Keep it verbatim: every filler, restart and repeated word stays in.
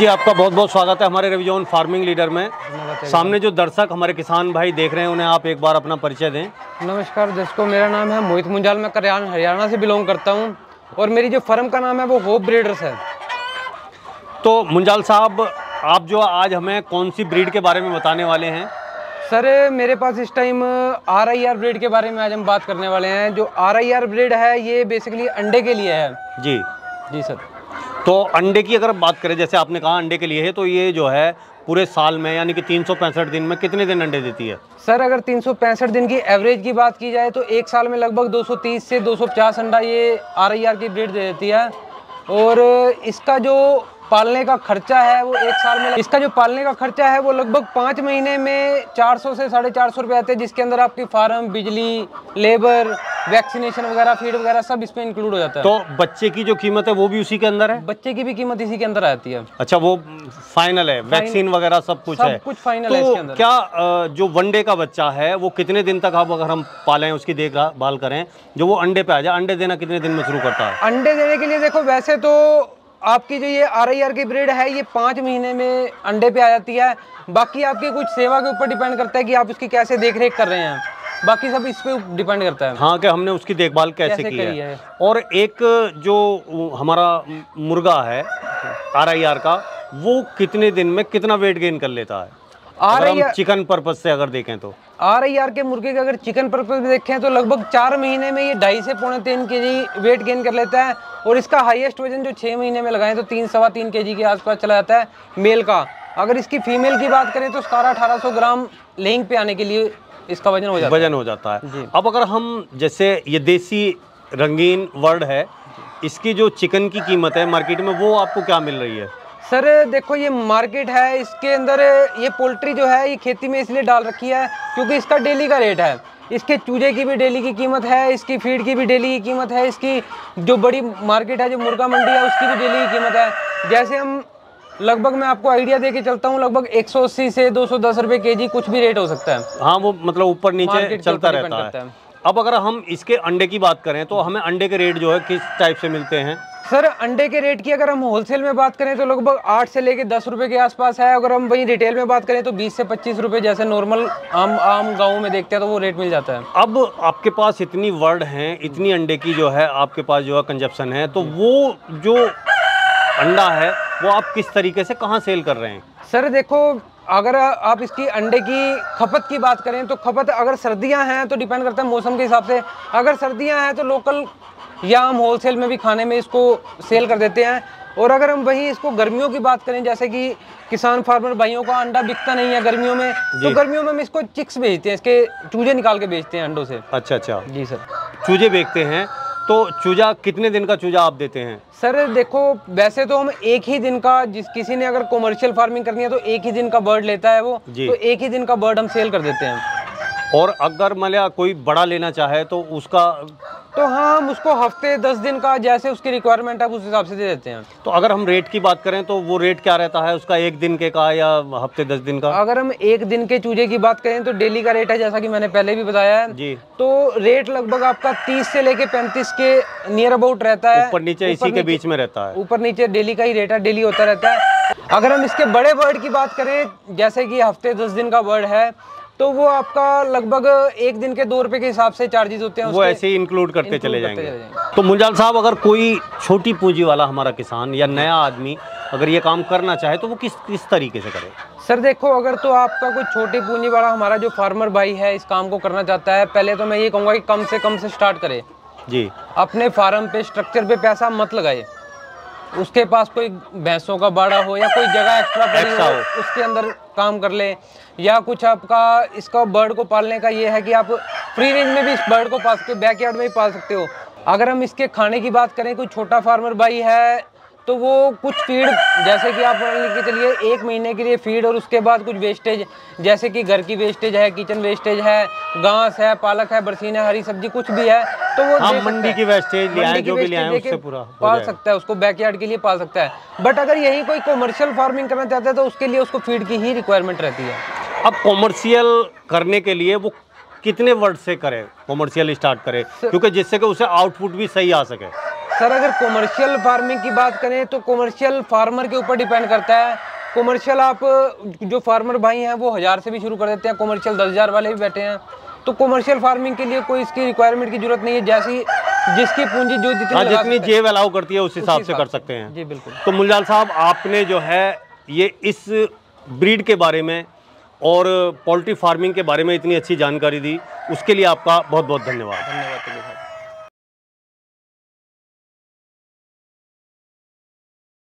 जी आपका बहुत बहुत स्वागत है हमारे रविजोन फार्मिंग लीडर में। सामने जो दर्शक हमारे किसान भाई देख रहे हैं उन्हें आप एक बार अपना परिचय दें। नमस्कार दर्शकों, मेरा नाम है मोहित मुंजाल, मैं करियाना हरियाणा से बिलोंग करता हूँ और मेरी जो फर्म का नाम है वो होप ब्रीडर्स है। तो मुंजाल साहब, आप जो आज हमें कौन सी ब्रीड के बारे में बताने वाले हैं? सर मेरे पास इस time R I R breed के बारे में आज हम बात करने वाले हैं। जो आर आई आर ब्रीड है ये बेसिकली अंडे के लिए है। जी जी सर, तो अंडे की अगर बात करें, जैसे आपने कहा अंडे के लिए है, तो ये जो है पूरे साल में यानी कि तीन सौ पैंसठ दिन में कितने दिन अंडे देती है? सर अगर तीन सौ पैंसठ दिन की एवरेज की बात की जाए तो एक साल में लगभग दो सौ तीस से दो सौ पचास अंडा ये आर आई आर की ब्रीड दे देती है। और इसका जो पालने का खर्चा है वो एक साल में इसका जो पालने का खर्चा है वो लगभग पाँच महीने में चार सौ से साढ़े चार सौ रुपये आते हैं, जिसके अंदर आपकी फार्म, बिजली, लेबर, वैक्सीनेशन वगैरह, फीड वगैरह सब इसमें इंक्लूड हो जाता है। तो बच्चे की जो कीमत है वो भी उसी के अंदर है? बच्चे की भी कीमत इसी के अंदर आती है। अच्छा, वो फाइनल है, वैक्सीन वगैरह सब कुछ है? सब कुछ फाइनल है इसके अंदर। क्या जो वनडे का बच्चा है वो कितने दिन तक आप अगर हम पालें, उसकी देखभाल करें, जो वो अंडे पे आ जाए, अंडे देना कितने दिन में शुरू करता है? अंडे देने के लिए देखो, वैसे तो आपकी जो ये आर आई आर की ब्रीड है ये पाँच महीने में अंडे पे आ जाती है। बाकी आपकी कुछ सेवा के ऊपर डिपेंड करता है कि आप उसकी कैसे देखरेख कर रहे हैं, बाकी सब इस पे डिपेंड करता है। हाँ, कि हमने उसकी देखभाल कैसे, कैसे की है? है और एक जो हमारा मुर्गा है आर आई आर का, वो कितने दिन में कितना वेट गेन कर लेता है R I R chicken purpose से अगर देखें तो? आर आई आर के मुर्गे का अगर चिकन पर्पज देखें तो लगभग चार महीने में ये ढाई से पौने तीन के जी वेट गेन कर लेता है। और इसका हाईएस्ट वजन जो छः महीने में लगाएं तो तीन सवा तीन के जी के आसपास चला जाता है मेल का। अगर इसकी फीमेल की बात करें तो सतारह अठारह सौ ग्राम लेंग पे आने के लिए इसका वजन हो जाता वजन हो जाता है। अब अगर हम जैसे ये देसी रंगीन वर्ड है, इसकी जो चिकन की कीमत है मार्केट में वो आपको क्या मिल रही है? सर देखो, ये मार्केट है, इसके अंदर ये पोल्ट्री जो है ये खेती में इसलिए डाल रखी है क्योंकि इसका डेली का रेट है। इसके चूजे की भी डेली की कीमत है, इसकी फीड की भी डेली की कीमत है, इसकी जो बड़ी मार्केट है जो मुर्गा मंडी है उसकी भी डेली की कीमत है। जैसे हम लगभग, मैं आपको आइडिया दे के चलता हूँ, लगभग एक सौ अस्सी से दो सौ दस रुपए केजी कुछ भी रेट हो सकता है। हाँ, वो मतलब ऊपर नीचे चलता रहता है। अब अगर हम इसके अंडे की बात करें तो हमें अंडे के रेट जो है किस टाइप से मिलते हैं? सर अंडे के रेट की अगर हम होलसेल में बात करें तो लगभग आठ से लेके दस रुपए के आसपास है। अगर हम वहीं रिटेल में बात करें तो बीस से पच्चीस रुपए, जैसे नॉर्मल आम आम गाँव में देखते हैं तो वो रेट मिल जाता है। अब आपके पास इतनी वर्ड हैं, इतनी अंडे की जो है आपके पास जो है कंजप्शन है, तो वो जो अंडा है वो आप किस तरीके से कहाँ सेल कर रहे हैं? सर देखो, अगर आप इसकी अंडे की खपत की बात करें तो खपत अगर सर्दियाँ हैं तो डिपेंड करता है मौसम के हिसाब से। अगर सर्दियाँ हैं तो लोकल या हम होलसेल में भी खाने में इसको सेल कर देते हैं। और अगर हम वहीं इसको गर्मियों की बात करें, जैसे कि किसान फार्मर भाइयों का अंडा बिकता नहीं है गर्मियों में, तो गर्मियों में हम इसको चिक्स बेचते हैं, इसके चूजे निकाल के बेचते हैं अंडों से। अच्छा अच्छा जी सर, चूजे बेचते हैं। तो चूजा कितने दिन का चूजा आप देते हैं? सर देखो, वैसे तो हम एक ही दिन का, जिस किसी ने अगर कॉमर्शियल फार्मिंग करनी है तो एक ही दिन का बर्ड लेता है वो, तो एक ही दिन का बर्ड हम सेल कर देते हैं। और अगर मलिया कोई बड़ा लेना चाहे तो उसका? तो हाँ, हम उसको हफ्ते दस दिन का, जैसे उसकी रिक्वायरमेंट है उस हिसाब से दे देते हैं। तो अगर हम रेट की बात करें तो वो रेट क्या रहता है उसका, एक दिन के का या हफ्ते दस दिन का? अगर हम एक दिन के चूजे की बात करें तो डेली का रेट है, जैसा कि मैंने पहले भी बताया है जी, तो रेट लगभग आपका तीस से लेके पैंतीस के नियर अबाउट रहता है, ऊपर नीचे इसी के बीच में रहता है। ऊपर नीचे डेली का ही रेट है, डेली होता रहता है। अगर हम इसके बड़े बर्ड की बात करें, जैसे कि हफ्ते दस दिन का बर्ड है, तो वो आपका लगभग एक दिन के दो रुपए के हिसाब से चार्जेस होते हैं, वो ऐसे ही इंक्लूड करते चले जाएंगे। तो मुंजाल साहब, अगर कोई छोटी पूंजी वाला हमारा किसान या नया आदमी अगर ये काम करना चाहे तो वो किस किस तरीके से करे? सर देखो, अगर तो आपका कोई छोटी पूंजी वाला हमारा जो फार्मर भाई है इस काम को करना चाहता है, पहले तो मैं ये कहूँगा कि कम से कम से स्टार्ट करे जी। अपने फार्म पे, स्ट्रक्चर पे पैसा मत लगाए। उसके पास कोई भैंसों का बाड़ा हो या कोई जगह एक्स्ट्रा पड़ी हो उसके अंदर काम कर ले, या कुछ आपका इसका बर्ड को पालने का ये है कि आप फ्री रेंज में भी इस बर्ड को पाल सकते हो, बैकयार्ड में भी पाल सकते हो। अगर हम इसके खाने की बात करें, कोई छोटा फार्मर भाई है तो वो कुछ फीड, जैसे कि आप लेके चलिए एक महीने के लिए फीड, और उसके बाद कुछ वेस्टेज, जैसे कि घर की वेस्टेज है, किचन वेस्टेज है, घास है, पालक है, बरसीन है, हरी सब्जी कुछ भी है तो वो हाँ, मंडी की वेस्टेज ले जो भी ले आए उससे पूरा पाल सकता है, उसको बैकयार्ड के लिए पाल सकता है। बट अगर यही कोई कॉमर्शियल फार्मिंग करना चाहता है तो उसके लिए उसको फीड की ही रिक्वायरमेंट रहती है। अब कॉमर्शियल करने के लिए वो कितने वर्ड से करे, कॉमर्शियल स्टार्ट करे, क्योंकि जिससे कि उसे आउटपुट भी सही आ सके? सर अगर कॉमर्शियल फार्मिंग की बात करें तो कॉमर्शियल फार्मर के ऊपर डिपेंड करता है। कॉमर्शियल आप जो फार्मर भाई हैं वो हज़ार से भी शुरू कर देते हैं, कॉमर्शियल दस हज़ार वाले भी बैठे हैं। तो कॉमर्शियल फार्मिंग के लिए कोई इसकी रिक्वायरमेंट की जरूरत नहीं है, जैसी जिसकी पूंजी जो जितनी हाँ, जितनी जेब अलाउ करती है उस हिसाब से कर सकते हैं। जी बिल्कुल। तो मुंजाल साहब, आपने जो है ये इस ब्रीड के बारे में और पोल्ट्री फार्मिंग के बारे में इतनी अच्छी जानकारी दी, उसके लिए आपका बहुत बहुत धन्यवाद। धन्यवाद।